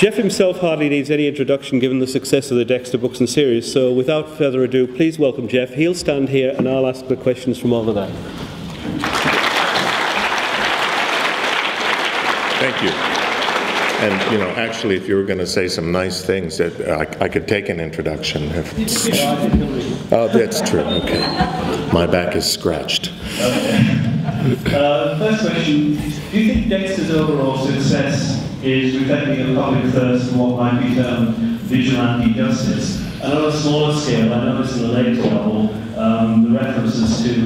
Jeff himself hardly needs any introduction given the success of the Dexter books and series, so without further ado, please welcome Jeff. He'll stand here and I'll ask the questions from all of that. Thank you. And, you know, actually, if you were going to say some nice things, that I could take an introduction. Oh, that's true. Okay. My back is scratched. First question, do you think Dexter's overall success is reflecting a public thirst for what might be termed vigilante justice? And on a smaller scale, I noticed in the later novel the references to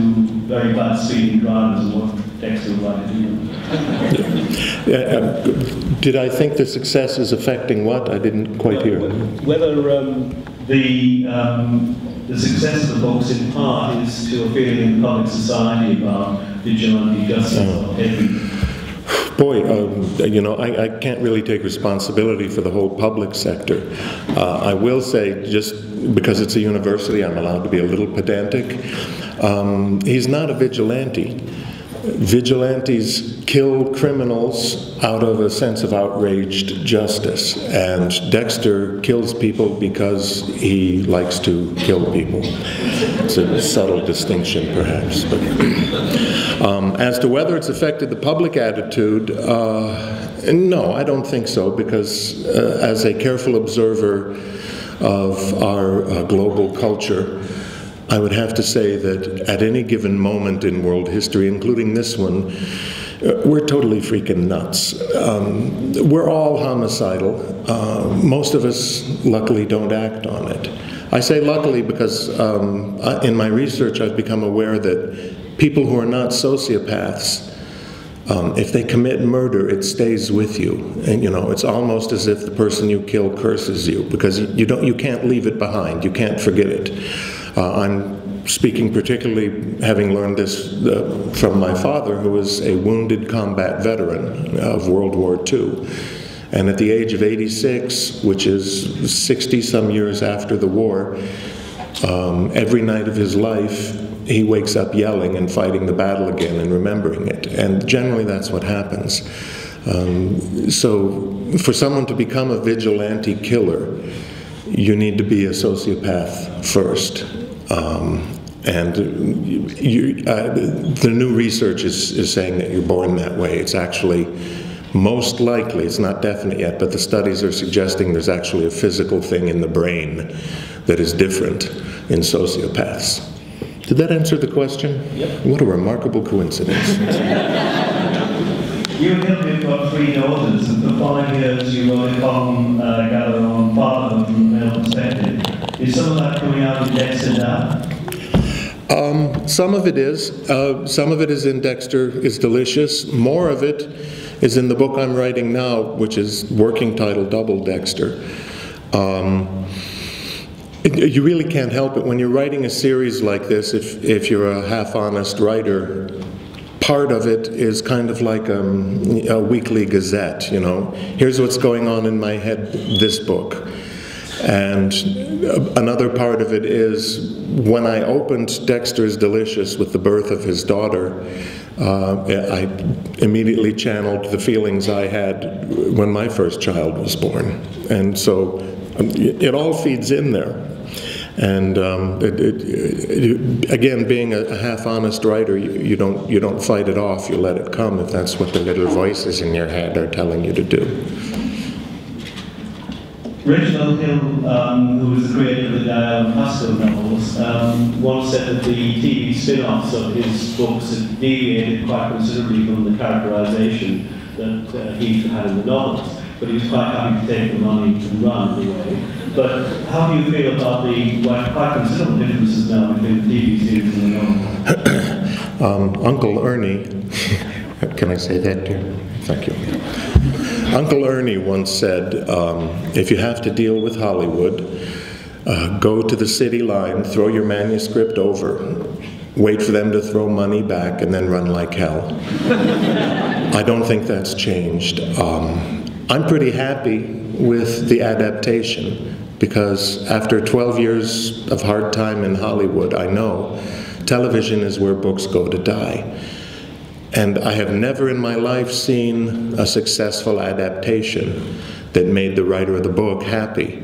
very bad speeding drivers and what Dexter would like to do. Did I think the success is affecting what? I didn't quite hear. Whether the success of the books in part is to a feeling in public society about vigilante justice. Boy, you know, I can't really take responsibility for the whole public sector. I will say, just because it's a university, I'm allowed to be a little pedantic. He's not a vigilante. Vigilantes kill criminals out of a sense of outraged justice, and Dexter kills people because he likes to kill people. It's a subtle distinction, perhaps. But as to whether it's affected the public attitude, no, I don't think so, because as a careful observer of our global culture, I would have to say that at any given moment in world history, including this one, we're totally freaking nuts. We're all homicidal. Most of us, luckily, don't act on it. I say luckily because in my research, I've become aware that people who are not sociopaths, if they commit murder, it stays with you, and you know, it's almost as if the person you kill curses you, because you can't leave it behind. You can't forget it. I'm speaking particularly having learned this from my father, who was a wounded combat veteran of World War II. And at the age of 86, which is 60-some years after the war, every night of his life, he wakes up yelling and fighting the battle again and remembering it. And generally that's what happens. So for someone to become a vigilante killer, you need to be a sociopath first. The new research is saying that you're born that way. It's actually most likely, it's not definite yet, but the studies are suggesting there's actually a physical thing in the brain that is different in sociopaths. Did that answer the question? Yep. What a remarkable coincidence. You and Hillary have got three daughters, and for 5 years you wrote a column gathered on fatherhood from a male perspective. Is some of that coming out in Dexter now? Some of it is. Some of it is in Dexter's Delicious. More of it is in the book I'm writing now, which is working title Double Dexter. You really can't help it when you're writing a series like this. If you're a half-honest writer, part of it is kind of like a weekly gazette. You know, here's what's going on in my head this book, and another part of it is when I opened Dexter's Delicious with the birth of his daughter. I immediately channeled the feelings I had when my first child was born, and so it all feeds in there. And again, being a half-honest writer, you don't fight it off. You let it come if that's what the little voices in your head are telling you to do. Reginald Hill, who was the creator of the Pascoe novels, once said that the TV spin-offs of his books had deviated quite considerably from the characterization that he had in the novels. But he was quite happy to take the money and run anyway. But how do you feel about the quite considerable differences now between TV series and the novels? Uncle Ernie, can I say that too? Thank you. Uncle Ernie once said, if you have to deal with Hollywood, go to the city line, throw your manuscript over, wait for them to throw money back, and then run like hell. I don't think that's changed. I'm pretty happy with the adaptation, because after 12 years of hard time in Hollywood, I know television is where books go to die. And I have never in my life seen a successful adaptation that made the writer of the book happy.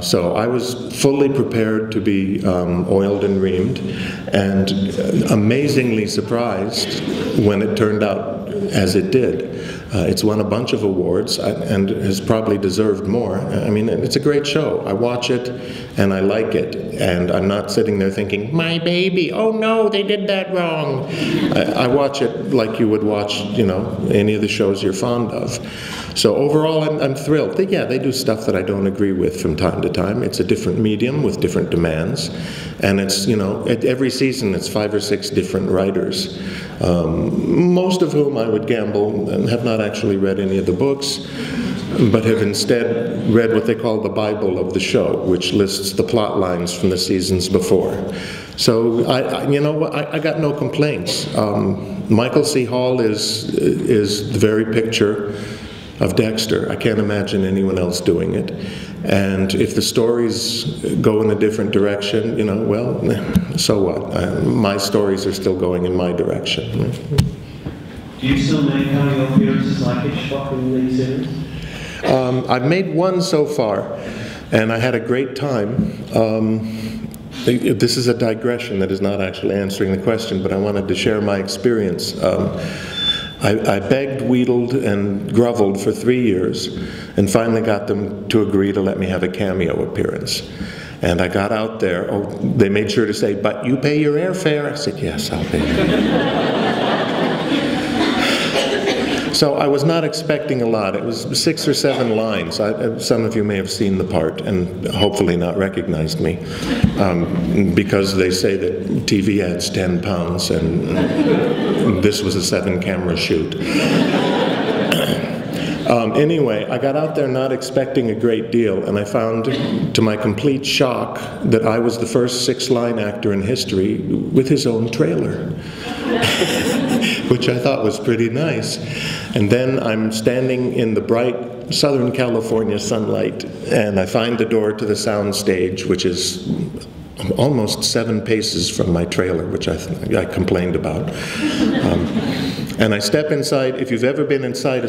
So I was fully prepared to be oiled and reamed, and amazingly surprised when it turned out as it did. It's won a bunch of awards and has probably deserved more. I mean, it's a great show. I watch it and I like it, and I'm not sitting there thinking, my baby, oh no, they did that wrong. I watch it like you would watch, you know, any of the shows you're fond of. So overall, I'm thrilled. Yeah, they do stuff that I don't agree with from time to time. It's a different medium with different demands. And it's, you know, at every season it's 5 or 6 different writers, most of whom I would gamble and have not actually read any of the books, but have instead read what they call the Bible of the show, which lists the plot lines from the seasons before. So, I got no complaints. Michael C. Hall is the very picture of Dexter. I can't imagine anyone else doing it. And if the stories go in a different direction, you know, well, so what? My stories are still going in my direction. Do you still make cameo appearances like Hitchcock in the series? I've made one so far, and I had a great time. This is a digression that is not actually answering the question, but I wanted to share my experience. I begged, wheedled, and grovelled for 3 years, and finally got them to agree to let me have a cameo appearance. And I got out there. Oh, they made sure to say, but you pay your airfare. I said, yes, I'll pay. So I was not expecting a lot. It was 6 or 7 lines. Some of you may have seen the part and hopefully not recognized me, because they say that TV adds 10 pounds and this was a 7-camera shoot. Anyway, I got out there not expecting a great deal, and I found, to my complete shock, that I was the first 6-line actor in history with his own trailer, which I thought was pretty nice. And then I'm standing in the bright Southern California sunlight, and I find the door to the soundstage, which is almost 7 paces from my trailer, which I complained about. And I step inside. If you've ever been inside a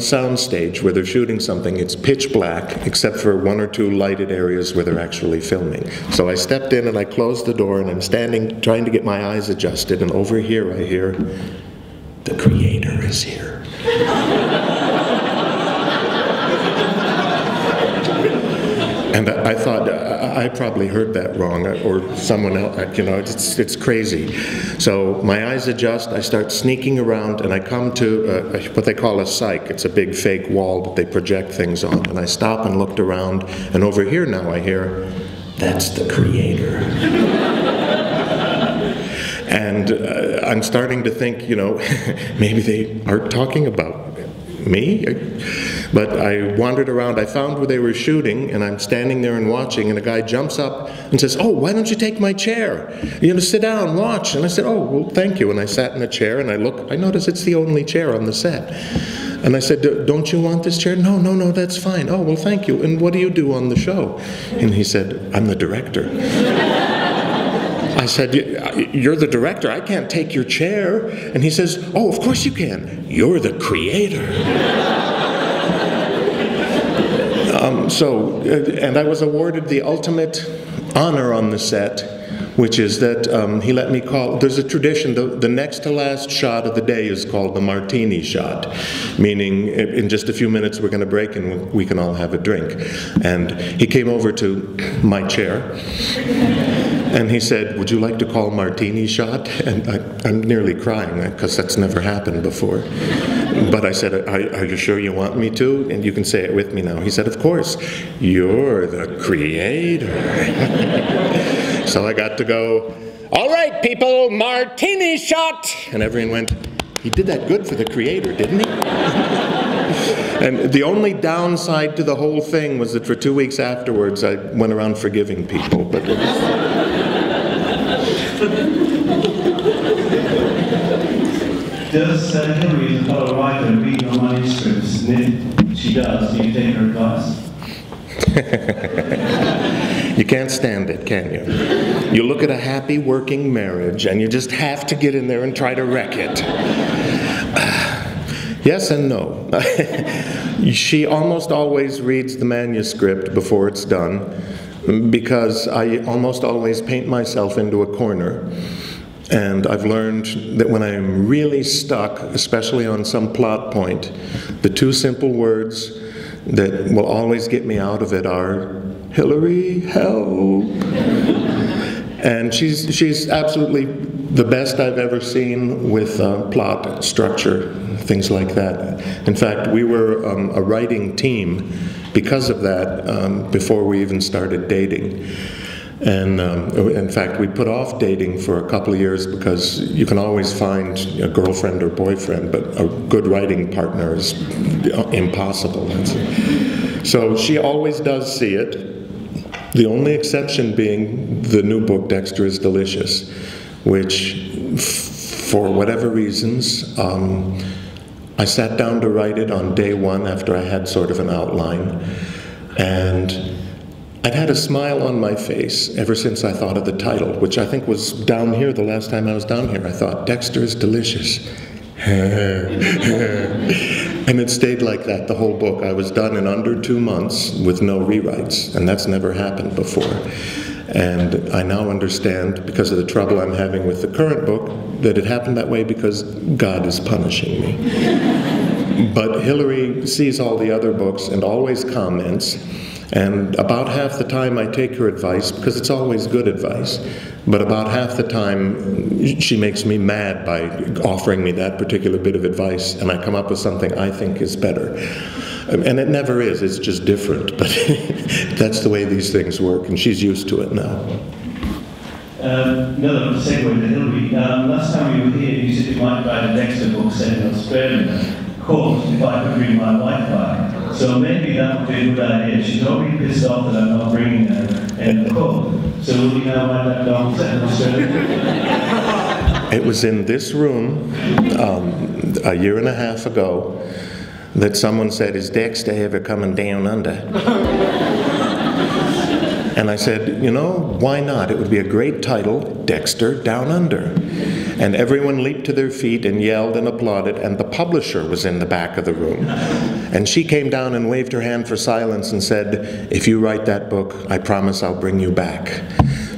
sound stage where they're shooting something, it's pitch black, except for 1 or 2 lighted areas where they're actually filming. So I stepped in and I closed the door, and I'm standing, trying to get my eyes adjusted, and over here I hear, the creator is here. And I thought, I probably heard that wrong, or someone else, you know, it's crazy. So my eyes adjust, I start sneaking around, and I come to what they call a psych. It's a big fake wall that they project things on. And I stop and looked around, and over here now I hear, that's the creator. And I'm starting to think, you know, maybe they aren't talking about me. But I wandered around. I found where they were shooting, and I'm standing there and watching, and a guy jumps up and says, oh, why don't you take my chair? You know, sit down, watch. And I said, oh, well, thank you. And I sat in a chair, and I look. I notice it's the only chair on the set. And I said, don't you want this chair? No, no, no, that's fine. Oh, well, thank you. And what do you do on the show? And he said, I'm the director. I said, you're the director, I can't take your chair. And he says, oh, of course you can. You're the creator. And I was awarded the ultimate honor on the set, which is that he let me call, there's a tradition, the next to last shot of the day is called the martini shot, meaning in just a few minutes we're going to break and we can all have a drink. And he came over to my chair and he said, would you like to call martini shot? And I'm nearly crying because that's never happened before. But I said, are you sure you want me to? And you can say it with me now. He said, of course, you're the creator. So I got to go, all right, people, martini shot. And everyone went, he did that good for the creator, didn't he? And the only downside to the whole thing was that for 2 weeks afterwards, I went around forgiving people. But does Hillary, the fellow writer, read your manuscripts? And if she does, do you take her advice? You can't stand it, can you? You look at a happy working marriage and you just have to get in there and try to wreck it. Yes and no. She almost always reads the manuscript before it's done because I almost always paint myself into a corner. And I've learned that when I'm really stuck, especially on some plot point, the two simple words that will always get me out of it are, Hillary, help. And she's absolutely the best I've ever seen with plot structure, things like that. In fact, we were a writing team because of that before we even started dating. And in fact, we put off dating for a couple of years because you can always find a girlfriend or boyfriend, but a good writing partner is impossible. So she always does see it. The only exception being the new book, Dexter's Delicious, which for whatever reasons, I sat down to write it on day one after I had sort of an outline. And I'd had a smile on my face ever since I thought of the title, which I think was down here the last time I was down here. I thought, Dexter's Delicious. And it stayed like that the whole book. I was done in under 2 months with no rewrites, and that's never happened before. And I now understand, because of the trouble I'm having with the current book, that it happened that way because God is punishing me. But Hillary sees all the other books and always comments. And about half the time I take her advice, because it's always good advice, but about half the time she makes me mad by offering me that particular bit of advice, and I come up with something I think is better. And it never is, it's just different, but that's the way these things work, and she's used to it now. Another segue to Hillary. Last time we were here, you said you might write a Dexter book set in Australia. Course, if I could bring my wife by. So maybe that would be a good idea. She's already pissed off that I'm not bringing her in the book. So will you now write that down? It was in this room a year and a half ago that someone said, is Dexter ever coming down under? And I said, you know, why not? It would be a great title, Dexter Down Under. And everyone leaped to their feet and yelled and applauded, and the publisher was in the back of the room. And she came down and waved her hand for silence and said, if you write that book, I promise I'll bring you back.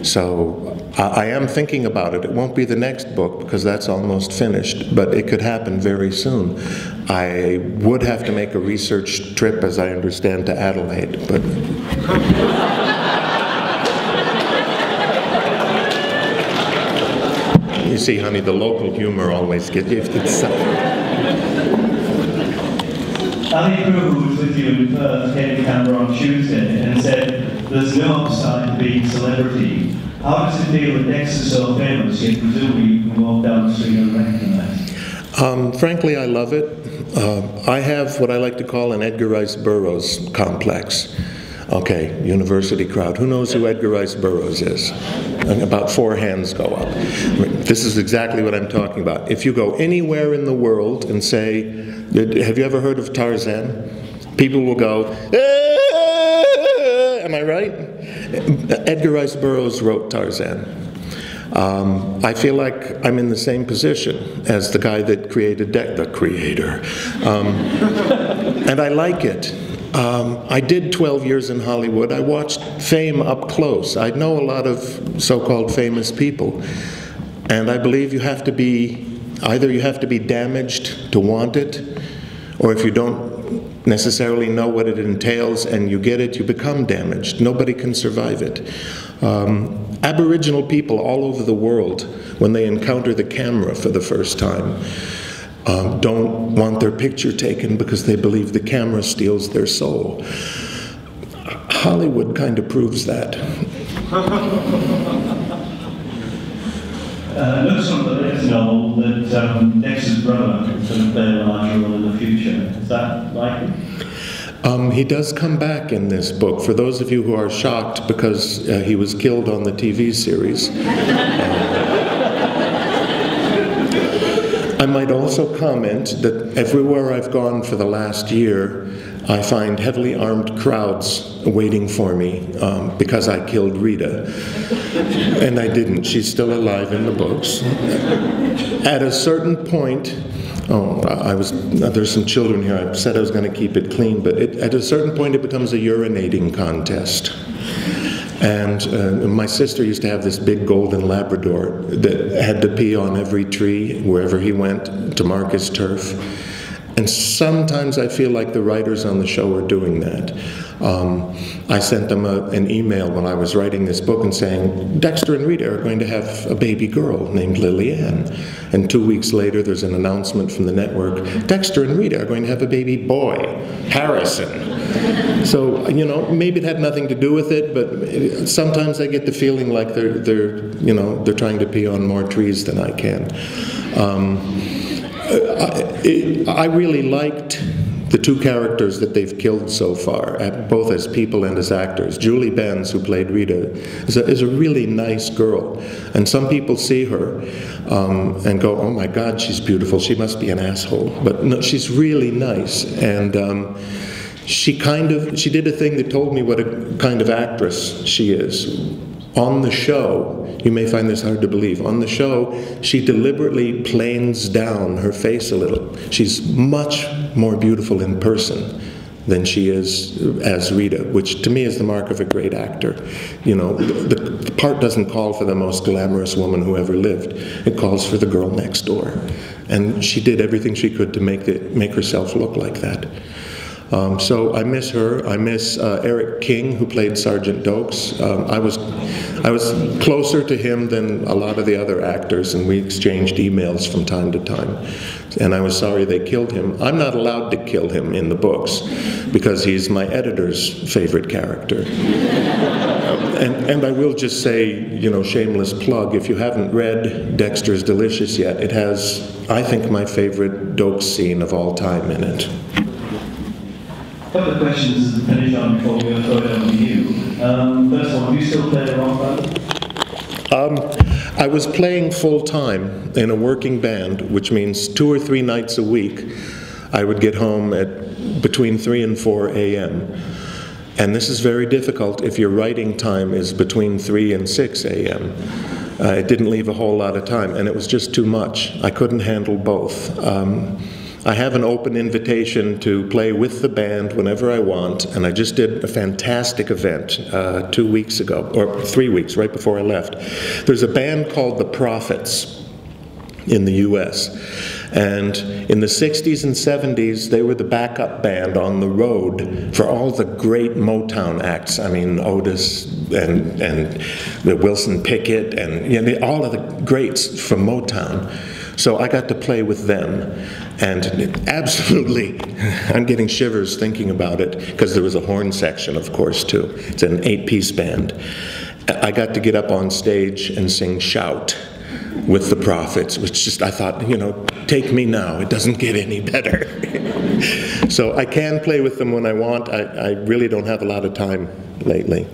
So I am thinking about it. It won't be the next book because that's almost finished, but it could happen very soon. I would have to make a research trip, as I understand, to Adelaide, but... You see, honey, the local humor always gets you. Ali Crew, who was with you in Perth, came to Canberra on Tuesday and said, there's no upside to being a celebrity. How does it feel that Dexter's so famous, yet presumably you can walk down the street and recognize it? Frankly, I love it. I have what I like to call an Edgar Rice Burroughs complex. Okay, university crowd. Who knows who Edgar Rice Burroughs is? About four hands go up. This is exactly what I'm talking about. If you go anywhere in the world and say, have you ever heard of Tarzan? People will go, ah! Am I right? Edgar Rice Burroughs wrote Tarzan. I feel like I'm in the same position as the guy that created the creator. And I like it. I did 12 years in Hollywood. I watched fame up close. I know a lot of so-called famous people. And I believe you have to be, either you have to be damaged to want it, or if you don't necessarily know what it entails and you get it, you become damaged. Nobody can survive it. Aboriginal people all over the world, when they encounter the camera for the first time, don't want their picture taken because they believe the camera steals their soul. Hollywood kind of proves that. Looks from the next novel that Dexter's brother is going to play a larger role in the future. Is that likely? He does come back in this book. For those of you who are shocked because he was killed on the TV series. I might also comment that everywhere I've gone for the last year, I find heavily armed crowds waiting for me because I killed Rita. And I didn't. She's still alive in the books. At a certain point, Oh, I was, there's some children here. I said I was going to keep it clean, but it, at a certain point it becomes a urinating contest. And my sister used to have this big golden Labrador that had to pee on every tree, wherever he went, to mark his turf. And sometimes I feel like the writers on the show are doing that. I sent them an email when I was writing this book and saying, Dexter and Rita are going to have a baby girl named Lillian. And 2 weeks later, there's an announcement from the network, Dexter and Rita are going to have a baby boy, Harrison. So, you know, maybe it had nothing to do with it, but it, sometimes I get the feeling like they're trying to pee on more trees than I can. I really liked the two characters that they've killed so far, both as people and as actors. Julie Benz, who played Rita, is a really nice girl. And some people see her and go, oh my God, she's beautiful. She must be an asshole. But no, she's really nice. And she did a thing that told me what a kind of actress she is. On the show, you may find this hard to believe, on the show, she deliberately planes down her face a little. She's much more beautiful in person than she is as Rita, which to me is the mark of a great actor. You know, the part doesn't call for the most glamorous woman who ever lived. It calls for the girl next door. And she did everything she could to make herself look like that. So I miss her. I miss Eric King, who played Sergeant Doakes. I was closer to him than a lot of the other actors, and we exchanged emails from time to time. And I was sorry they killed him. I'm not allowed to kill him in the books because he's my editor's favorite character. And I will just say, you know, shameless plug, if you haven't read Dexter's Delicious yet, it has, I think, my favorite Doakes scene of all time in it. A couple of questions to finish on before we throw it on to you. First one, do you still play the rock band? I was playing full time in a working band, which means 2 or 3 nights a week. I would get home at between 3 and 4 a.m. And this is very difficult if your writing time is between 3 and 6 a.m. It didn't leave a whole lot of time, and it was just too much. I couldn't handle both. I have an open invitation to play with the band whenever I want, and I just did a fantastic event 2 weeks ago, or 3 weeks, right before I left. There's a band called The Prophets in the US, and in the 60s and 70s, they were the backup band on the road for all the great Motown acts. I mean, Otis and the Wilson Pickett and, you know, all of the greats from Motown. So I got to play with them, and it absolutely, I'm getting shivers thinking about it, because there was a horn section, of course, too. It's an 8-piece band. I got to get up on stage and sing Shout with The Prophets, which just, I thought, you know, take me now, it doesn't get any better. So I can play with them when I want. I really don't have a lot of time lately.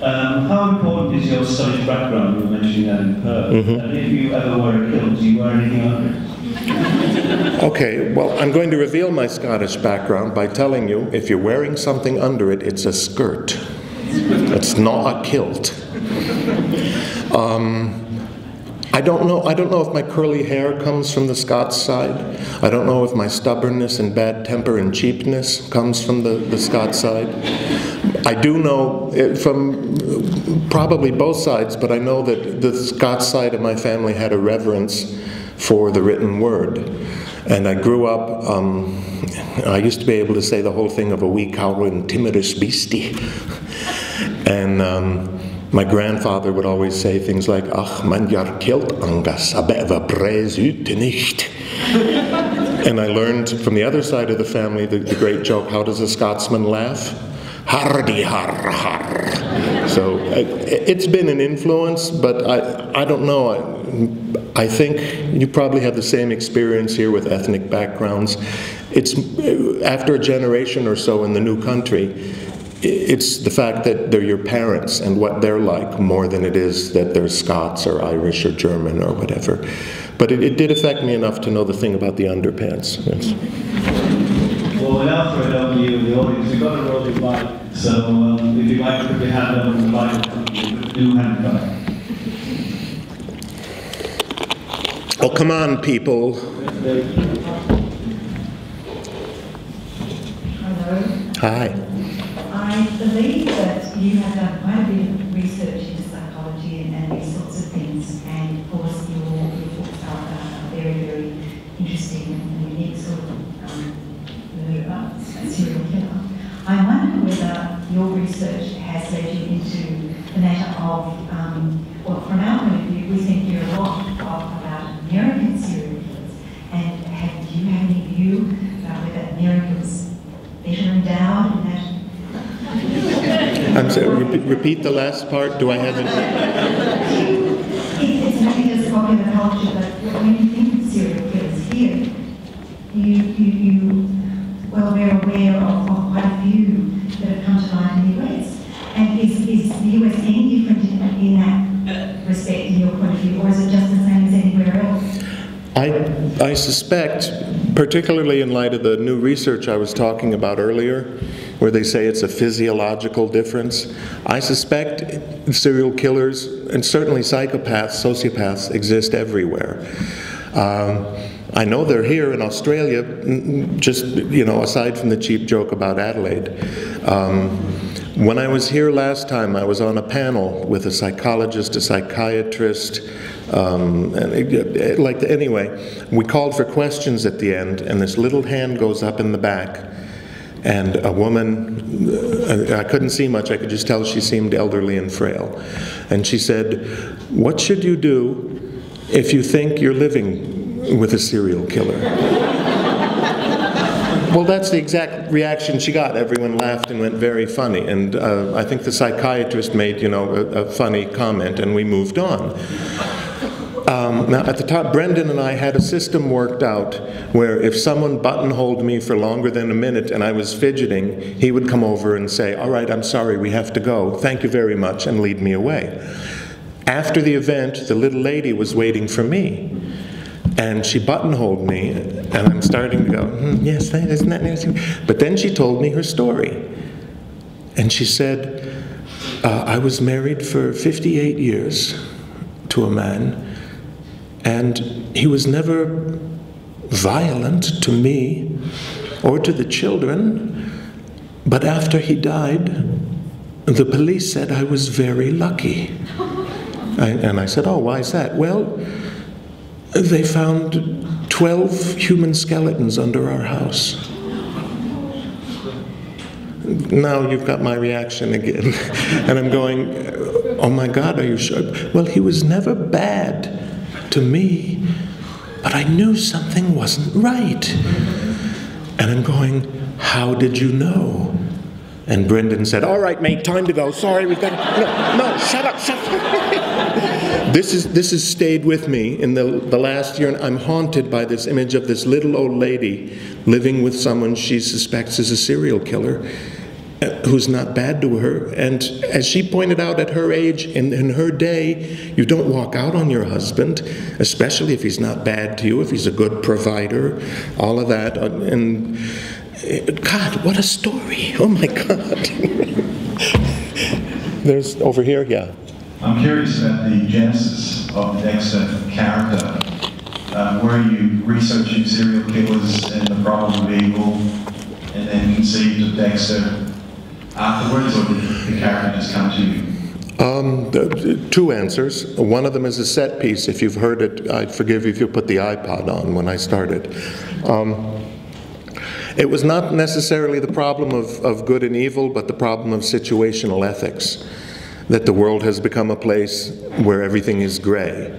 How important is your social background? You were mentioning that in Perth. Mm-hmm. And if you ever were killed, do you wear anything under it? Okay, well, I'm going to reveal my Scottish background by telling you, if you're wearing something under it, it's a skirt. It's not a kilt. I don't know if my curly hair comes from the Scots side. I don't know if my stubbornness and bad temper and cheapness comes from the Scots side. I do know it from probably both sides, but I know that the Scots side of my family had a reverence for the written word. And I grew up, I used to be able to say the whole thing of a wee cowering timorous beastie. And my grandfather would always say things like, Ach, man, jar kilt angas, aber we preis ut nicht. And I learned from the other side of the family the great joke, how does a Scotsman laugh? Hardy har har. So it's been an influence, but I don't know. I think you probably have the same experience here with ethnic backgrounds. It's after a generation or so in the new country, it's the fact that they're your parents and what they're like more than it is that they're Scots or Irish or German or whatever. But it did affect me enough to know the thing about the underpants. Yes. Well, we are for you in the audience. We've got a rolling mic, so if you'd like to put your hand over the mic, do hand it up. Oh, come on, people. Hello. Hi. I believe that you have done quite a bit of research into psychology and these sorts of things, and of course your books are very, very interesting and unique sort of murderer, serial killer. I wonder whether your research has led you into the matter of, well, from our point of view, we think here a lot about American serial killers, and have you had any view about whether Americans better endowed in that? I'm sorry, repeat the last part. Do I have any? It's not just popular culture, but when you think of serial killers here, you well, we're aware of quite a few that have come to mind in the US. And is the US any different in that respect, in your point of view, or is it just the same as anywhere else? I suspect, particularly in light of the new research I was talking about earlier, where they say it's a physiological difference, I suspect serial killers, and certainly psychopaths, sociopaths, exist everywhere. I know they're here in Australia, just, you know, aside from the cheap joke about Adelaide. When I was here last time, I was on a panel with a psychologist, a psychiatrist, anyway, we called for questions at the end, and this little hand goes up in the back, and a woman, I couldn't see much, I could just tell she seemed elderly and frail. And she said, "What should you do if you think you're living with a serial killer?" Well, that's the exact reaction she got. Everyone laughed and went, "Very funny." And I think the psychiatrist made, you know, a funny comment, and we moved on. Now, at the top, Brendan and I had a system worked out where if someone buttonholed me for longer than a minute and I was fidgeting, he would come over and say, "All right, I'm sorry, we have to go. Thank you very much," and lead me away. After the event, the little lady was waiting for me. And she buttonholed me, and I'm starting to go, "Yes, isn't that interesting?" But then she told me her story. And she said, "I was married for 58 years to a man, and he was never violent to me or to the children, but after he died, the police said I was very lucky." And I said, "Oh, why is that?" "Well, they found 12 human skeletons under our house." Now you've got my reaction again. And I'm going, "Oh my God, are you sure?" "Well, he was never bad to me, but I knew something wasn't right." And I'm going, "How did you know?" And Brendan said, "All right, mate, time to go. Sorry, we've got to..." No, shut up, shut up. This has stayed with me in the last year, and I'm haunted by this image of this little old lady living with someone she suspects is a serial killer, who's not bad to her. And as she pointed out, at her age, in her day, you don't walk out on your husband, especially if he's not bad to you, if he's a good provider, all of that. And God, what a story. Oh my God. There's over here, yeah. I'm curious about the genesis of the Dexter character. Were you researching serial killers and the problem of evil, and then conceived of Dexter afterwards, or did the character just come to you? Two answers. One of them is a set piece. If you've heard it, I forgive you if you put the iPod on when I started. It was not necessarily the problem of good and evil, but the problem of situational ethics. That the world has become a place where everything is gray.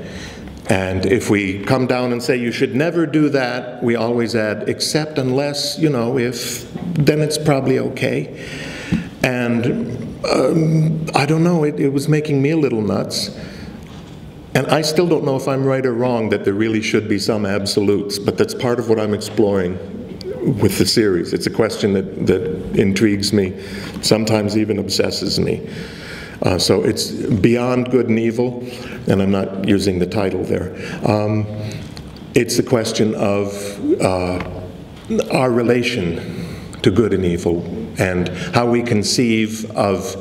And if we come down and say, you should never do that, we always add, except unless, you know, if, then it's probably okay. And I don't know, it was making me a little nuts. And I still don't know if I'm right or wrong that there really should be some absolutes, but that's part of what I'm exploring with the series. It's a question that intrigues me, sometimes even obsesses me. So it's beyond good and evil, and I'm not using the title there. It's the question of our relation to good and evil, and how we conceive of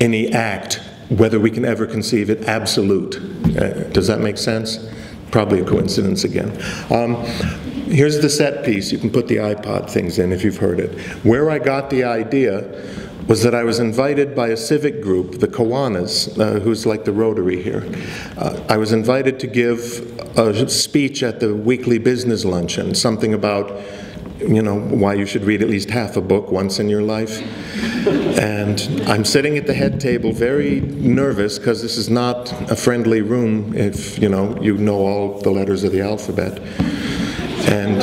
any act, whether we can ever conceive it absolute. Does that make sense? Probably a coincidence again. Here's the set piece. You can put the iPod things in if you've heard it. Where I got the idea was that I was invited by a civic group, the Kiwanis, who's like the Rotary here. I was invited to give a speech at the weekly business luncheon, something about, you know, why you should read at least half a book once in your life. And I'm sitting at the head table very nervous because this is not a friendly room if, you know, you know all the letters of the alphabet. And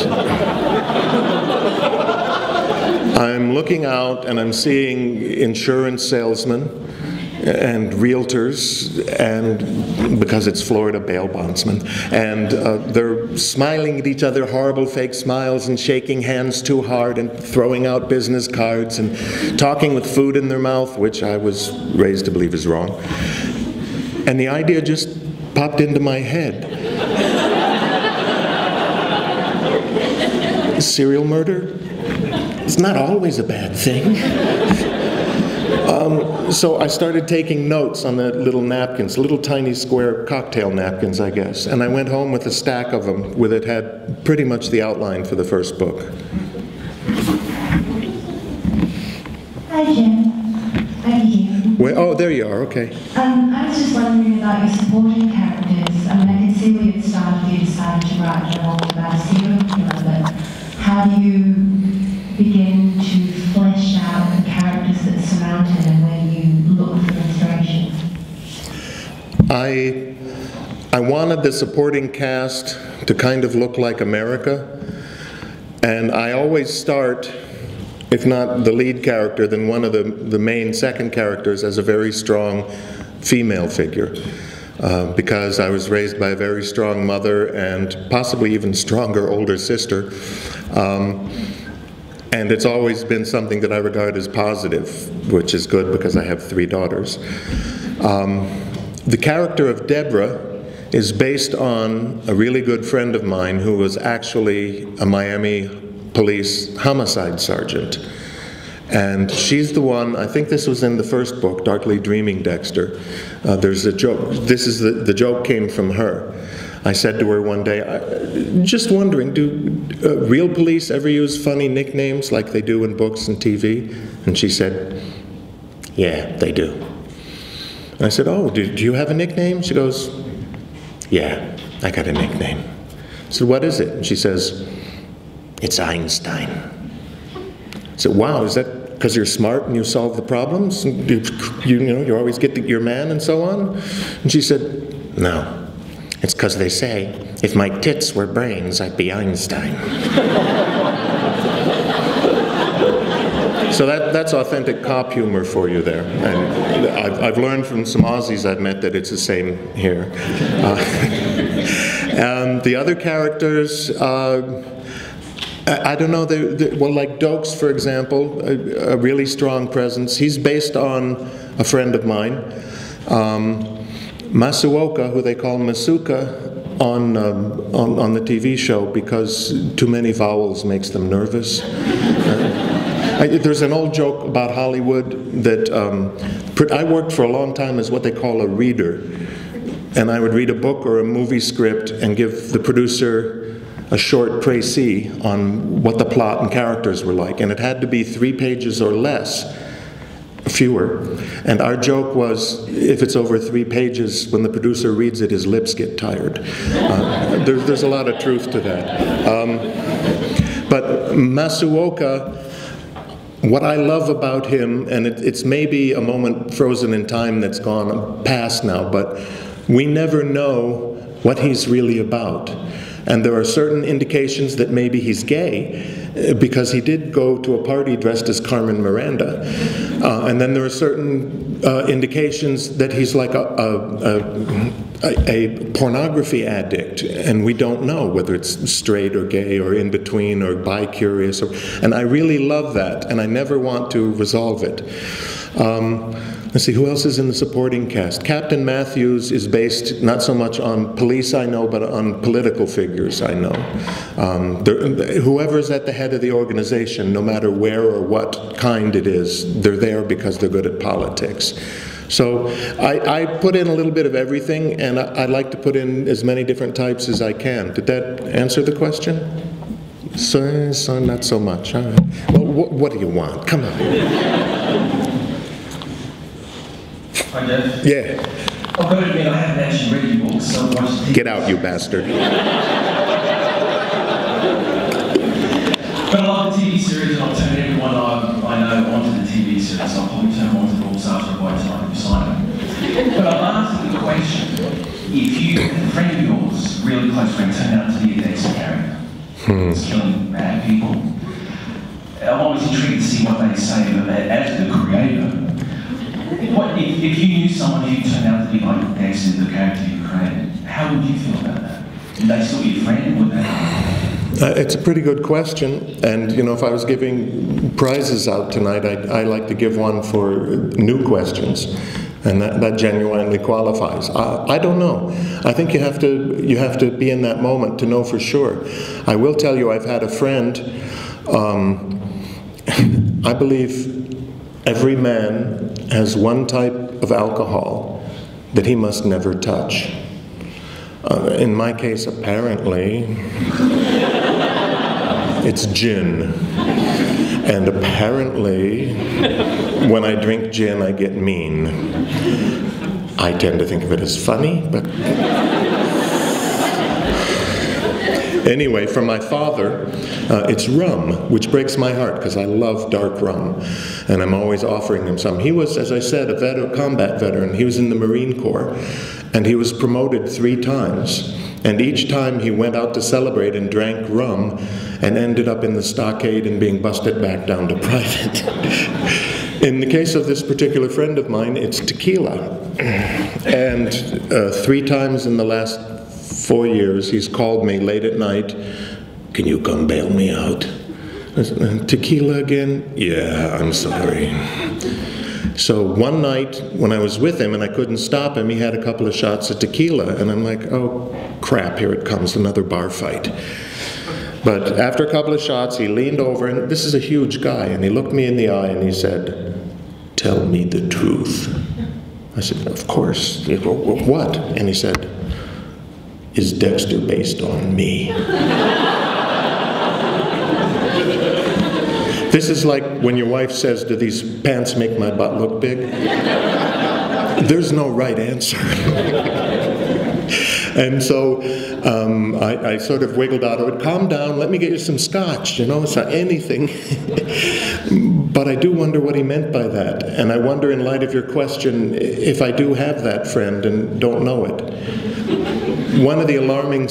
I'm looking out and I'm seeing insurance salesmen and realtors, and because it's Florida, bail bondsmen, and they're smiling at each other, horrible fake smiles, and shaking hands too hard, and throwing out business cards, and talking with food in their mouth, which I was raised to believe is wrong. And the idea just popped into my head. Serial murder? It's not always a bad thing. So I started taking notes on the little napkins, little tiny square cocktail napkins, I guess. And I went home with a stack of them with it had pretty much the outline for the first book. Hi, Jim. Hi, Jim. Where, oh, there you are, okay. I was just wondering about your supporting characters. I mean, I can see where you started, you decided to write a novel about a serial killer, but how do you begin to flesh out the characters that surround him and where you look for inspiration? I wanted the supporting cast to kind of look like America, and I always start, if not the lead character, then one of the main second characters as a very strong female figure. Because I was raised by a very strong mother and possibly even stronger older sister. And it's always been something that I regard as positive, which is good because I have three daughters. The character of Deborah is based on a really good friend of mine who was actually a Miami police homicide sergeant. And she's the one, I think this was in the first book, Darkly Dreaming Dexter. There's a joke, this is the joke came from her. I said to her one day, just wondering, do real police ever use funny nicknames like they do in books and TV? And she said, yeah, they do. And I said, oh, do you have a nickname? She goes, yeah, I got a nickname. I said, what is it? And she says, it's Einstein. I said, wow, is that because you're smart and you solve the problems? And you know, you always get your man and so on? And she said, no. It's because they say, if my tits were brains, I'd be Einstein. So that's authentic cop humor for you there. And I've learned from some Aussies I've met that it's the same here. And the other characters, I don't know, well, like Doakes, for example, a really strong presence. He's based on a friend of mine. Masuoka, who they call Masuka on the TV show because too many vowels makes them nervous. There's an old joke about Hollywood that I worked for a long time as what they call a reader. And I would read a book or a movie script and give the producer a short précis on what the plot and characters were like. And it had to be 3 pages or less. Fewer. And our joke was, if it's over 3 pages, when the producer reads it, his lips get tired. There's a lot of truth to that. But Masuoka, what I love about him, and it's maybe a moment frozen in time that's gone past now, but we never know what he's really about. And there are certain indications that maybe he's gay, because he did go to a party dressed as Carmen Miranda. And then there are certain indications that he's like a pornography addict, and we don't know whether it's straight or gay or in between or bi-curious. And I really love that, and I never want to resolve it. Let's see, who else is in the supporting cast? Captain Matthews is based not so much on police I know, but on political figures I know. Whoever's at the head of the organization, no matter where or what kind it is, they're there because they're good at politics. So I put in a little bit of everything, and I like to put in as many different types as I can. Did that answer the question? So not so much. All right. Well, what do you want? Come on. Hi, Dave. Yeah. I've got to admit, I haven't actually read your books, so I've watched TV. Get out, you bastard. But I like the TV series, and I'll turn everyone I know onto the TV series. I'll probably turn onto the books after a while, so I can sign them. But I'll ask the question, if you and a friend of yours, really close friend, turn out to be a Dexter character, it's killing mad people. I'm always intrigued to see what they say, but as the creator, if you knew someone who turned out to be like Dexter, the character you created, how would you feel about that? Would they still be your friend, or would they? It's a pretty good question, and you know, if I was giving prizes out tonight, I'd like to give one for new questions. And that genuinely qualifies. I don't know. I think you have to be in that moment to know for sure. I will tell you, I've had a friend. I believe every man has one type of alcohol that he must never touch. In my case, apparently, it's gin. And apparently, when I drink gin, I get mean. I tend to think of it as funny, but... Anyway, for my father, it's rum, which breaks my heart, because I love dark rum. And I'm always offering him some. He was, as I said, a combat veteran. He was in the Marine Corps. And he was promoted 3 times. And each time he went out to celebrate and drank rum and ended up in the stockade and being busted back down to private. In the case of this particular friend of mine, it's tequila. And 3 times in the last 4 years, he's called me late at night, "Can you come bail me out?" I said, "Tequila again?" "Yeah, I'm sorry." So one night, when I was with him and I couldn't stop him, he had a couple of shots of tequila, and I'm like, oh crap, here it comes, another bar fight. But after a couple of shots, he leaned over, and this is a huge guy, and he looked me in the eye and he said, "Tell me the truth." I said, "Of course." He said, "What?" And he said, "Is Dexter based on me?" This is like when your wife says, "Do these pants make my butt look big?" There's no right answer. And so I sort of wiggled out of it. "Calm down, let me get you some scotch, you know, it's not anything." But I do wonder what he meant by that. And I wonder, in light of your question, if I do have that friend and don't know it. One of the alarming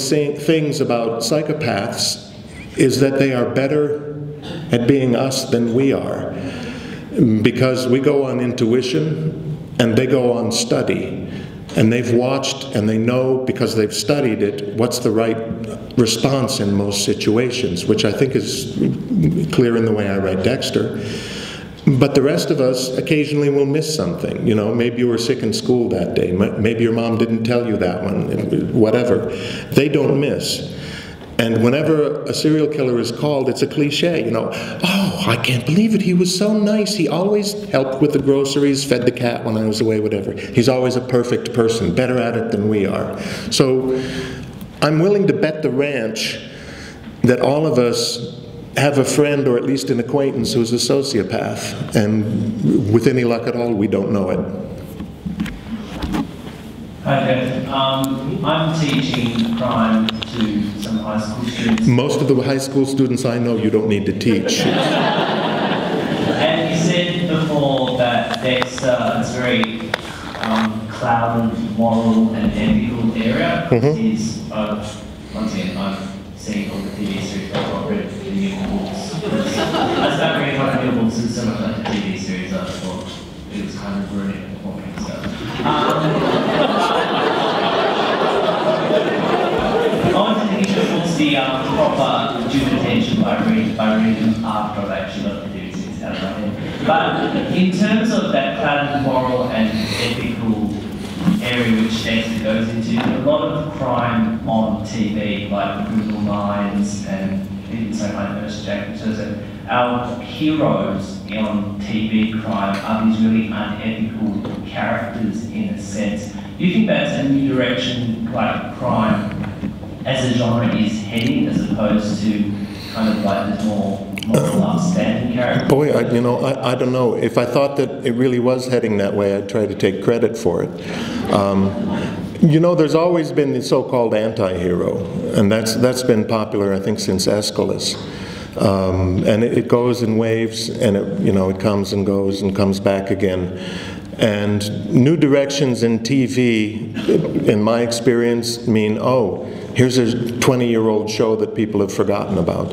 things about psychopaths is that they are better at being us than we are, because we go on intuition and they go on study, and they've watched and they know, because they've studied it, what's the right response in most situations, which I think is clear in the way I write Dexter. But the rest of us occasionally will miss something. You know, maybe you were sick in school that day, maybe your mom didn't tell you that one, whatever. They don't miss. And whenever a serial killer is called, it's a cliche, you know, "Oh, I can't believe it, he was so nice, he always helped with the groceries, fed the cat when I was away, whatever. He's always a perfect person, better at it than we are." So I'm willing to bet the ranch that all of us have a friend, or at least an acquaintance, who's a sociopath, and with any luck at all, we don't know it. Okay, I'm teaching crime to some high school students. Most of the high school students I know, you don't need to teach. And you said before that Dexter is very clouded, moral and ethical area. Mm-hmm. Is, once again, I've seen all the TV series, but I've read the new books. I started reading like new books and some of like the TV series. I thought it was kind of brilliant. I want to introduce the proper due attention by reading after I've actually got the theories out of my head. But in terms of that clouded moral and ethical area which Dexter goes into, a lot of crime on TV, like Criminal Minds and even so my first Jack, which says that our heroes on TV crime are these really unethical characters. that's a new direction, like crime as a genre is heading, as opposed to kind of like this more last standing character? Boy, I don't know. If I thought that it really was heading that way, I'd try to take credit for it. You know, there's always been the so-called anti-hero, and that's been popular, I think, since Aeschylus. And it goes in waves, and it comes and goes and comes back again. And new directions in TV, in my experience, mean, oh, here's a 20-year-old show that people have forgotten about.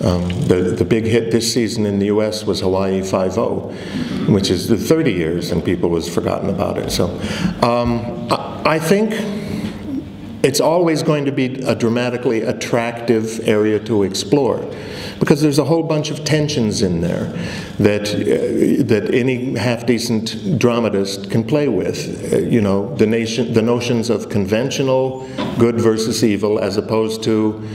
The big hit this season in the U.S. was Hawaii Five-0, which is the 30 years, and people was forgotten about it. So I think it's always going to be a dramatically attractive area to explore, because there's a whole bunch of tensions in there that any half-decent dramatist can play with. You know, the notions of conventional good versus evil, as opposed to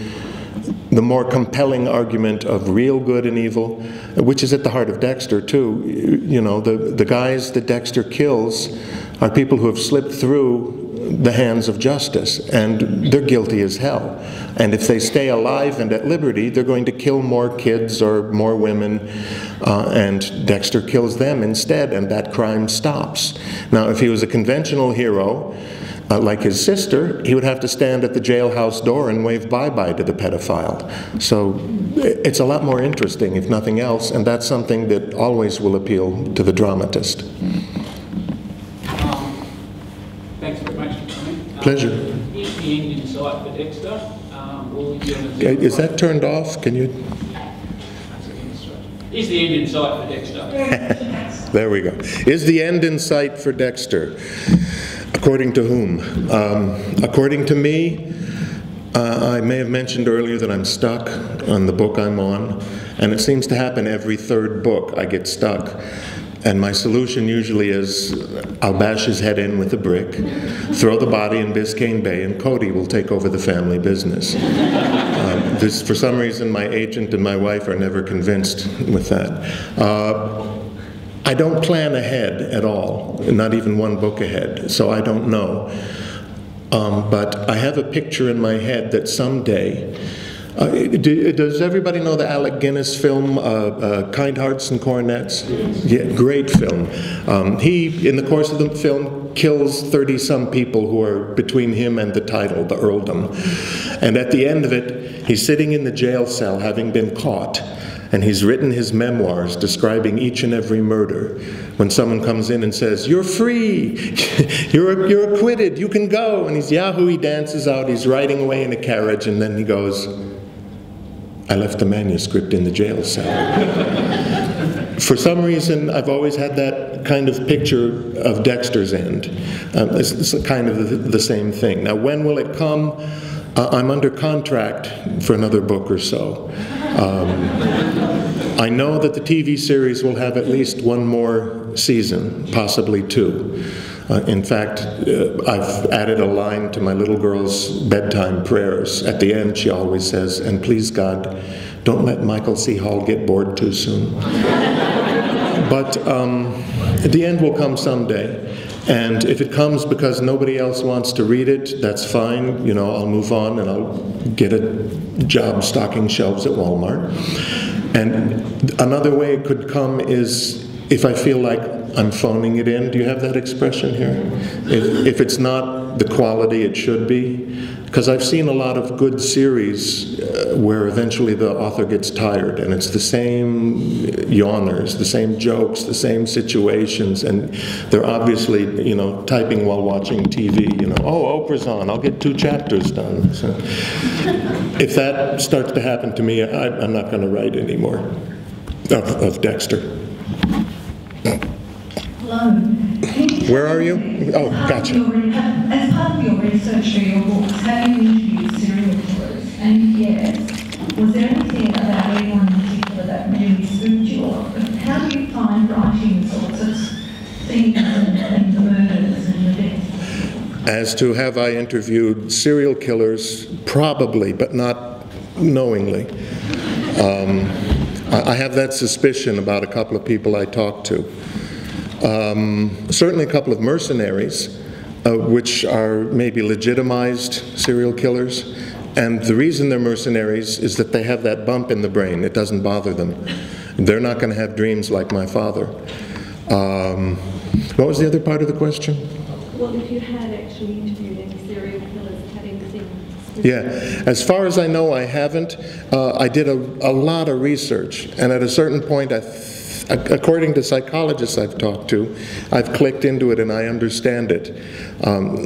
the more compelling argument of real good and evil, which is at the heart of Dexter too. You know, the guys that Dexter kills are people who have slipped through the hands of justice, and they're guilty as hell. And if they stay alive and at liberty, they're going to kill more kids or more women, and Dexter kills them instead, and that crime stops. Now, if he was a conventional hero, like his sister, he would have to stand at the jailhouse door and wave bye-bye to the pedophile. So it's a lot more interesting, if nothing else, and that's something that always will appeal to the dramatist. Pleasure. Here's the end in sight for Dexter. Is that turned off? Can you? Is the end in sight for Dexter? There we go. Is the end in sight for Dexter? According to whom? According to me, I may have mentioned earlier that I'm stuck on the book I'm on, and it seems to happen every third book I get stuck. And my solution usually is, I'll bash his head in with a brick, throw the body in Biscayne Bay, and Cody will take over the family business. For some reason, my agent and my wife are never convinced with that. I don't plan ahead at all, not even one book ahead, so I don't know. But I have a picture in my head that someday, does everybody know the Alec Guinness film, Kind Hearts and Coronets? Yes. Yeah, great film. He, in the course of the film, kills 30-some people who are between him and the title, the earldom. And at the end of it, he's sitting in the jail cell, having been caught, and he's written his memoirs describing each and every murder. When someone comes in and says, "You're free, you're acquitted, you can go," and he's yahoo, he dances out, he's riding away in a carriage, and then he goes, "I left the manuscript in the jail cell." For some reason, I've always had that kind of picture of Dexter's end. It's kind of the same thing. Now, when will it come? I'm under contract for another book or so. I know that the TV series will have at least one more season, possibly two. In fact, I've added a line to my little girl's bedtime prayers. At the end, she always says, "And please, God, don't let Michael C. Hall get bored too soon." But the end will come someday. And if it comes because nobody else wants to read it, that's fine. You know, I'll move on and I'll get a job stocking shelves at Walmart. And another way it could come is if I feel like I'm phoning it in. Do you have that expression here? If it's not the quality it should be. Because I've seen a lot of good series where eventually the author gets tired and it's the same yawners, the same jokes, the same situations, and they're obviously, you know, typing while watching TV, you know, "Oh, Oprah's on, I'll get 2 chapters done." So if that starts to happen to me, I'm not going to write anymore of Dexter. Where are you? Oh, gotcha. As part of your research for your books, have you interviewed serial killers? And yes, was there anything about anyone in particular that really spooked you off? How do you find writing sorts of things and the murders and the deaths? As to have I interviewed serial killers, probably, but not knowingly. I have that suspicion about a couple of people I talked to. Certainly a couple of mercenaries, which are maybe legitimized serial killers. And the reason they're mercenaries is that they have that bump in the brain. It doesn't bother them. They're not going to have dreams like my father. What was the other part of the question? Well, if you had actually interviewed any serial killers, had anything specific? Yeah, as far as I know, I haven't. I did a lot of research, and at a certain point, according to psychologists I've talked to, I've clicked into it and I understand it.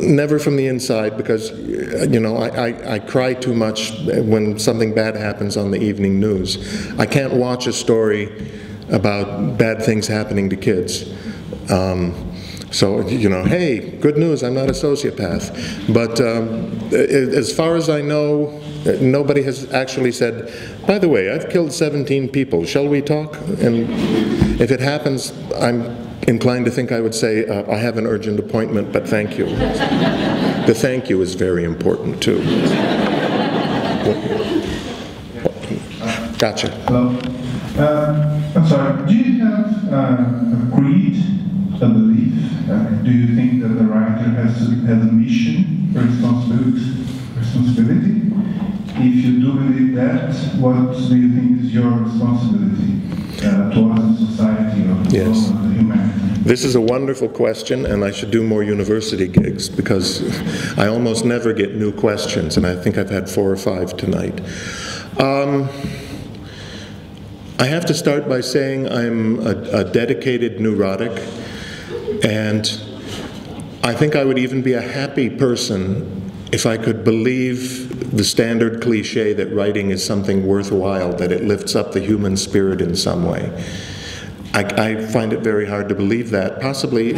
Never from the inside, because, you know, I cry too much when something bad happens on the evening news. I can't watch a story about bad things happening to kids. So, you know, hey, good news, I'm not a sociopath. But as far as I know, nobody has actually said, by the way, I've killed 17 people, shall we talk? And if it happens, I'm inclined to think I would say, I have an urgent appointment, but thank you. The thank you is very important, too. Gotcha. Hello. I'm sorry, do you have a creed, a belief? Do you think that the writer has a mission, responsibility? If you do believe that, what do you think is your responsibility towards society or towards humanity? This is a wonderful question, and I should do more university gigs, because I almost never get new questions, and I think I've had 4 or 5 tonight. I have to start by saying I'm a dedicated neurotic, and I think I would even be a happy person if I could believe the standard cliche that writing is something worthwhile, that it lifts up the human spirit in some way. I find it very hard to believe that. Possibly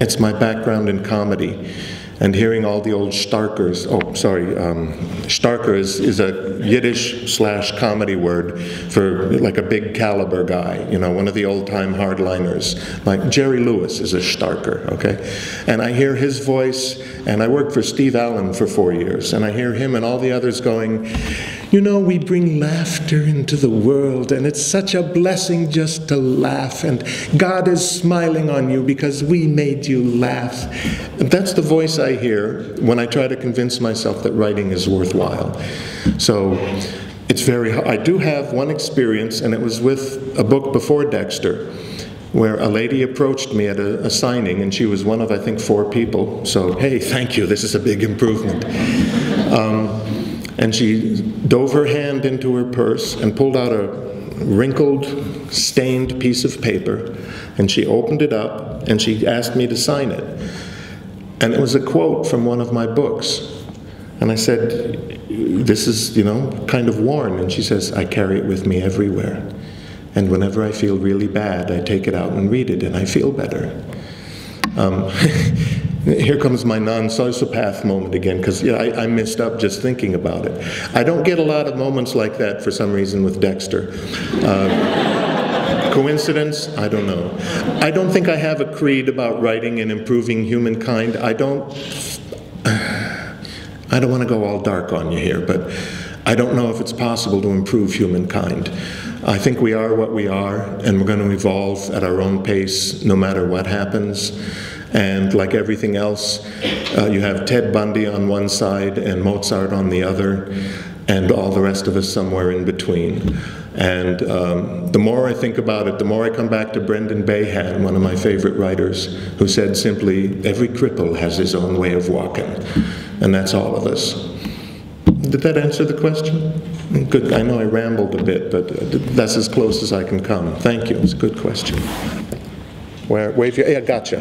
it's my background in comedy and hearing all the old Starkers. Oh, sorry, Starker is a Yiddish/comedy word for like a big caliber guy, you know, one of the old-time hardliners. Like Jerry Lewis is a Starker, okay? And I hear his voice, and I worked for Steve Allen for 4 years, and I hear him and all the others going, you know, we bring laughter into the world, and it's such a blessing just to laugh, and God is smiling on you because we made you laugh. And that's the voice I hear when I try to convince myself that writing is worthwhile. So it's very hard. I do have one experience, and it was with a book before Dexter, where a lady approached me at a signing, and she was one of, I think, 4 people. So, hey, thank you, this is a big improvement. And she dove her hand into her purse and pulled out a wrinkled, stained piece of paper, and she opened it up and she asked me to sign it. And it was a quote from one of my books. And I said, this is, you know, kind of worn. And she says, I carry it with me everywhere. And whenever I feel really bad, I take it out and read it, and I feel better. Here comes my non-sociopath moment again, because yeah, I messed up just thinking about it. I don't get a lot of moments like that for some reason with Dexter. Coincidence? I don't know. I don't think I have a creed about writing and improving humankind. I don't want to go all dark on you here, but I don't know if it's possible to improve humankind. I think we are what we are, and we're going to evolve at our own pace no matter what happens. And like everything else, you have Ted Bundy on one side and Mozart on the other, and all the rest of us somewhere in between. And the more I think about it, the more I come back to Brendan Behan, one of my favorite writers, who said simply, every cripple has his own way of walking. And that's all of us. Did that answer the question? Good. I know I rambled a bit, but that's as close as I can come. Thank you. It's a good question. Yeah, gotcha.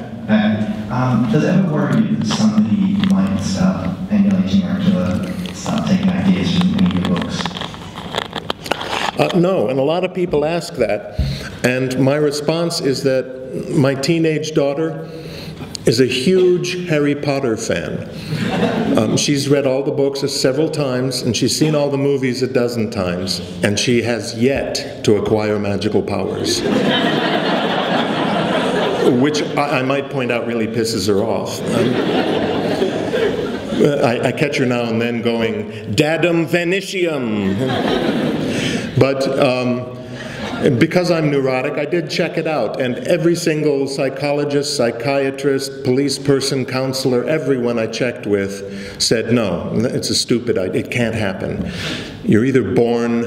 Does it ever worry you that somebody might stop emulating our killer, stop taking ideas from your books? No, and a lot of people ask that. And my response is that my teenage daughter is a huge Harry Potter fan. She's read all the books several times, and she's seen all the movies 12 times, and she has yet to acquire magical powers. Which I might point out really pisses her off. I catch her now and then going, Dadum Venitium. But And because I'm neurotic, I did check it out, and every single psychologist, psychiatrist, police person, counselor, everyone I checked with said, no, it's a stupid idea, it can't happen. You're either born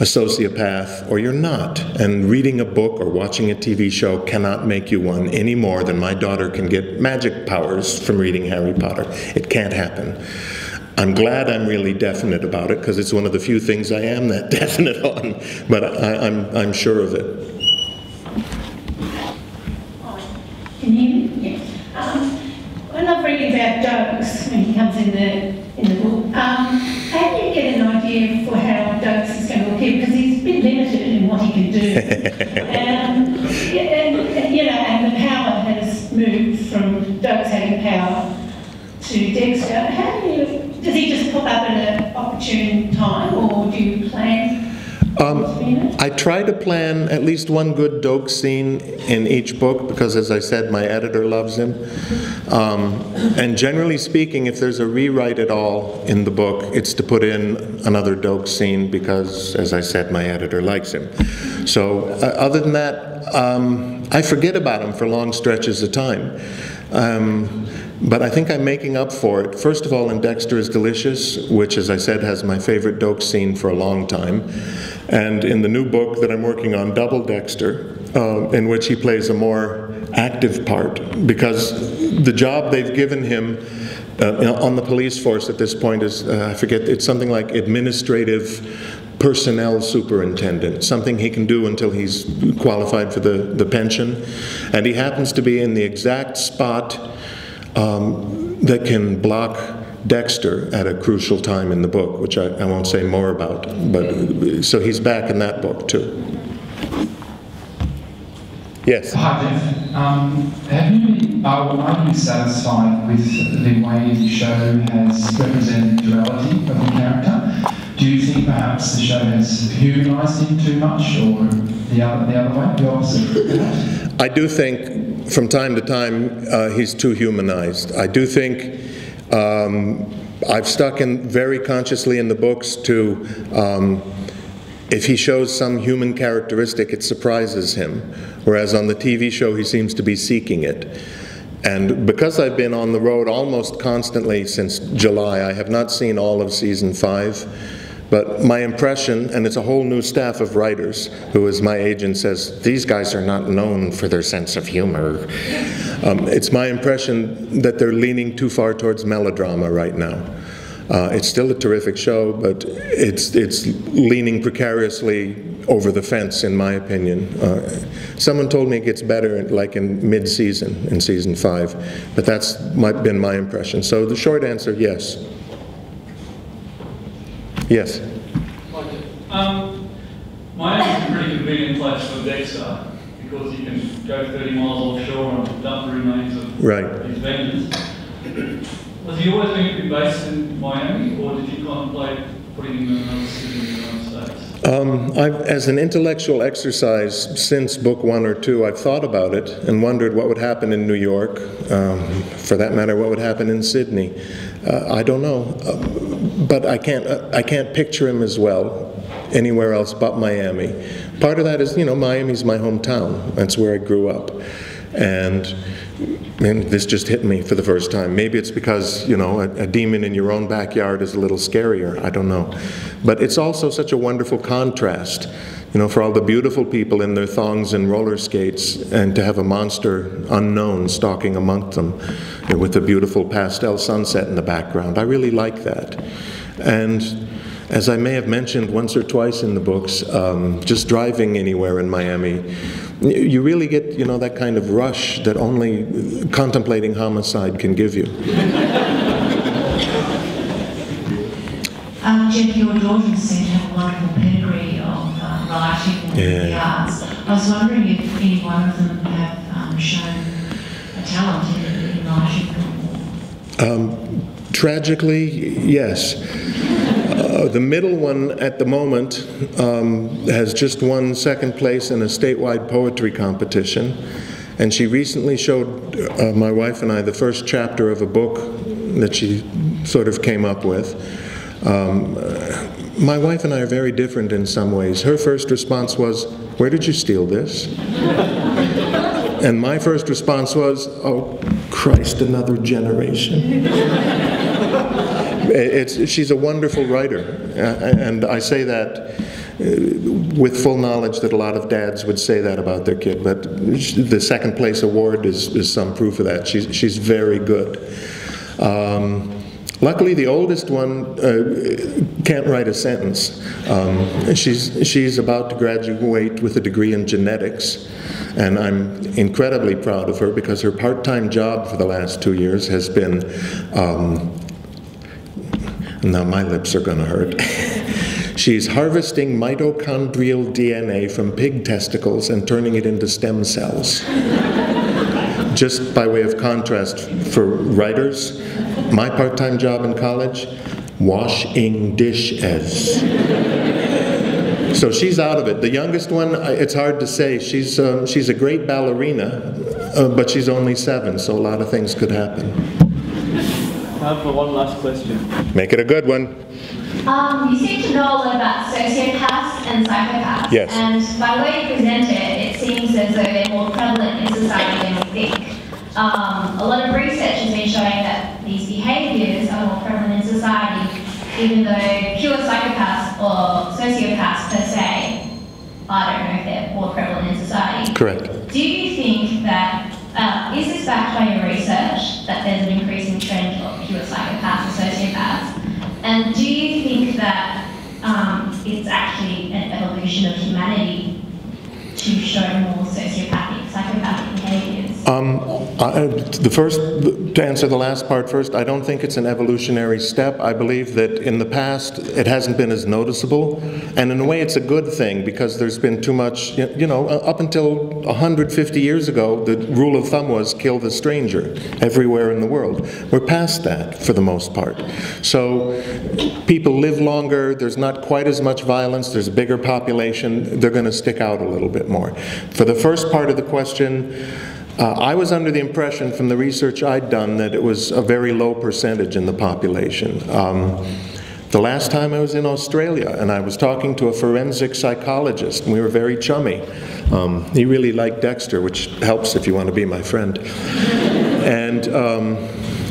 a sociopath or you're not, and reading a book or watching a TV show cannot make you one any more than my daughter can get magic powers from reading Harry Potter. It can't happen. I'm glad I'm really definite about it, because it's one of the few things I am that definite on, but I'm sure of it. Can you hear me? Yes. I love reading about Doakes when he comes in the book. How do you get an idea for how Doakes is going to appear? Because he's a bit limited in what he can do. And the power has moved from Doakes having power to Dexter. How do you... Does he just pop up at an opportune time, or do you plan? I try to plan at least one good Doakes scene in each book because, as I said, my editor loves him. And generally speaking, if there's a rewrite at all in the book, it's to put in another Doakes scene because, as I said, my editor likes him. So other than that, I forget about him for long stretches of time. But I think I'm making up for it, first of all, in Dexter's Delicious, which, as I said, has my favorite Doakes scene for a long time, and in the new book that I'm working on, Double Dexter, in which he plays a more active part, because the job they've given him on the police force at this point is, I forget, it's something like administrative personnel superintendent, something he can do until he's qualified for the pension, and he happens to be in the exact spot that can block Dexter at a crucial time in the book, which I won't say more about, but so he's back in that book too. Yes? Hi, Jeff. Are you satisfied with the way the show has represented the duality of the character? Do you think perhaps the show has humanised him too much, or the other way, the opposite? I do think from time to time, he's too humanized. I do think I've stuck in very consciously in the books to, if he shows some human characteristic, it surprises him, whereas on the TV show he seems to be seeking it. And because I've been on the road almost constantly since July, I have not seen all of season 5. But my impression, and it's a whole new staff of writers, who as my agent says, these guys are not known for their sense of humor. It's my impression that they're leaning too far towards melodrama right now. It's still a terrific show, but it's leaning precariously over the fence, in my opinion. Someone told me it gets better like in mid-season, in season 5, but that's been my impression. So the short answer, yes. Yes. Miami's a pretty convenient place for Dexter because he can go 30 miles offshore and dump the remains of his vengeance. Was he always going to be based in Miami, or did you contemplate putting him in another city in the United States? As an intellectual exercise since book 1 or 2, I've thought about it and wondered what would happen in New York. For that matter, what would happen in Sydney? I don't know. But I can't picture him as well anywhere else but Miami. Part of that is, you know, Miami's my hometown. That's where I grew up. And this just hit me for the first time. Maybe it's because, you know, a demon in your own backyard is a little scarier. I don't know. But it's also such a wonderful contrast, you know, for all the beautiful people in their thongs and roller skates, and to have a monster unknown stalking amongst them with a beautiful pastel sunset in the background. I really like that. And as I may have mentioned once or twice in the books, just driving anywhere in Miami, you really get, you know, that kind of rush that only contemplating homicide can give you. Jeff, your daughter seemed to have a wonderful pedigree of writing and the arts. I was wondering if any one of them have shown a talent in writing. Tragically, yes. The middle one at the moment has just won 2nd place in a statewide poetry competition, and she recently showed my wife and I the first chapter of a book that she sort of came up with. My wife and I are very different in some ways. Her first response was, where did you steal this? And my first response was, oh, Christ, another generation. She's a wonderful writer, and I say that with full knowledge that a lot of dads would say that about their kid, but the second place award is some proof of that. She's very good. Luckily, the oldest one can't write a sentence. She's about to graduate with a degree in genetics, and I'm incredibly proud of her because her part-time job for the last 2 years has been, now my lips are gonna hurt. She's harvesting mitochondrial DNA from pig testicles and turning it into stem cells. Just by way of contrast for writers, my part-time job in college, washing dishes. So she's out of it. The youngest one, it's hard to say. She's a great ballerina, but she's only 7, so a lot of things could happen. Time for one last question. Make it a good one. You seem to know a lot about sociopaths and psychopaths. Yes. And by the way you present it, it seems as though they're more prevalent in society than we think. A lot of research has been showing that these behaviours are more prevalent in society, even though pure psychopaths or sociopaths per se, I don't know if they're more prevalent in society. Correct. Do you think that, is this backed by your research, that there's an increasing trend of pure psychopaths and sociopaths? And do you think that it's actually an evolution of humanity to show more sociopathic, psychopathic behaviours? To answer the last part first, I don't think it's an evolutionary step. I believe that in the past it hasn't been as noticeable, and in a way it's a good thing because there's been too much, you know, up until 150 years ago, the rule of thumb was kill the stranger everywhere in the world. We're past that for the most part. So people live longer, there's not quite as much violence, there's a bigger population, they're going to stick out a little bit more. For the first part of the question, I was under the impression from the research I'd done that it was a very low percentage in the population. The last time I was in Australia, and I was talking to a forensic psychologist, and we were very chummy. He really liked Dexter, which helps if you want to be my friend. And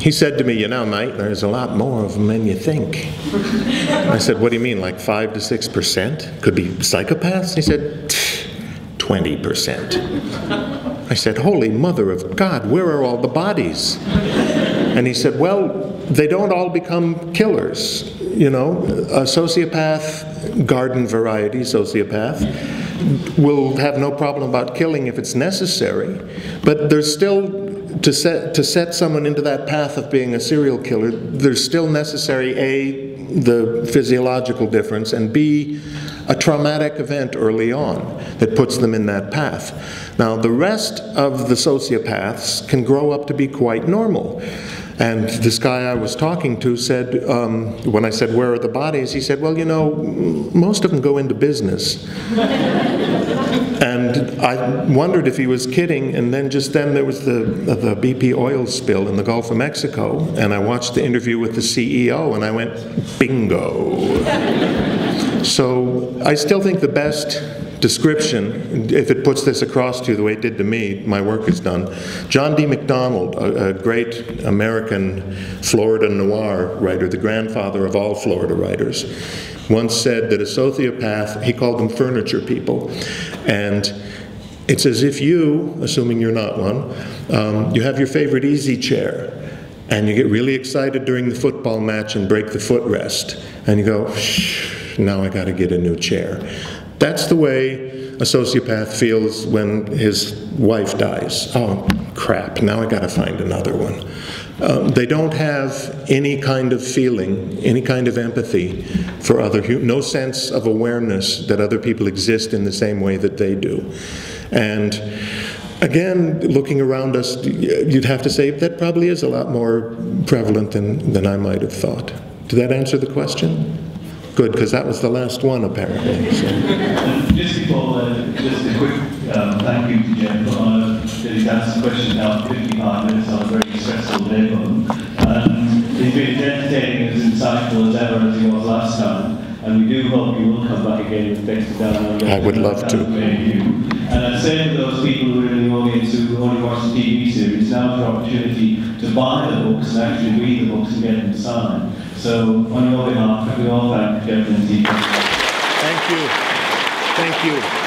he said to me, you know, mate, there's a lot more of them than you think. I said, what do you mean, like 5 to 6%? Could be psychopaths? He said, 20%. I said, holy mother of God, where are all the bodies? And he said, well, they don't all become killers. You know, a sociopath, garden variety sociopath, will have no problem about killing if it's necessary, but there's still, to set someone into that path of being a serial killer, there's still necessary, A, the physiological difference, and B, a traumatic event early on that puts them in that path. Now, the rest of the sociopaths can grow up to be quite normal. And this guy I was talking to said, when I said, where are the bodies? He said, well, you know, most of them go into business. And I wondered if he was kidding, and then just then there was the BP oil spill in the Gulf of Mexico, and I watched the interview with the CEO, and I went, bingo. So I still think the best description, if it puts this across to you the way it did to me, my work is done. John D. McDonald, a great American Florida noir writer, the grandfather of all Florida writers, once said that a sociopath, he called them furniture people, and it's as if you, assuming you're not one, you have your favorite easy chair, and you get really excited during the football match and break the footrest, and you go, shh, now I gotta get a new chair. That's the way a sociopath feels when his wife dies. Oh, crap, now I gotta find another one. They don't have any kind of feeling, any kind of empathy for other humans, no sense of awareness that other people exist in the same way that they do. And again, looking around us, you'd have to say that probably is a lot more prevalent than I might have thought. Did that answer the question? Good, because that was the last one, apparently. So. Just a quick thank you to Jeff. He's asked the question now for 55 minutes, I was very stressed all day for him. He's been as entertaining and as insightful as ever as he was last time. And we do hope you will come back again with Dexter Down Under. I would love to. And I'd say to those people who are in the audience who only watch the TV series, now's the opportunity to buy the books and actually read the books and get them signed. So on your behalf, we all thank Jeff Lindsay. Thank you. Thank you.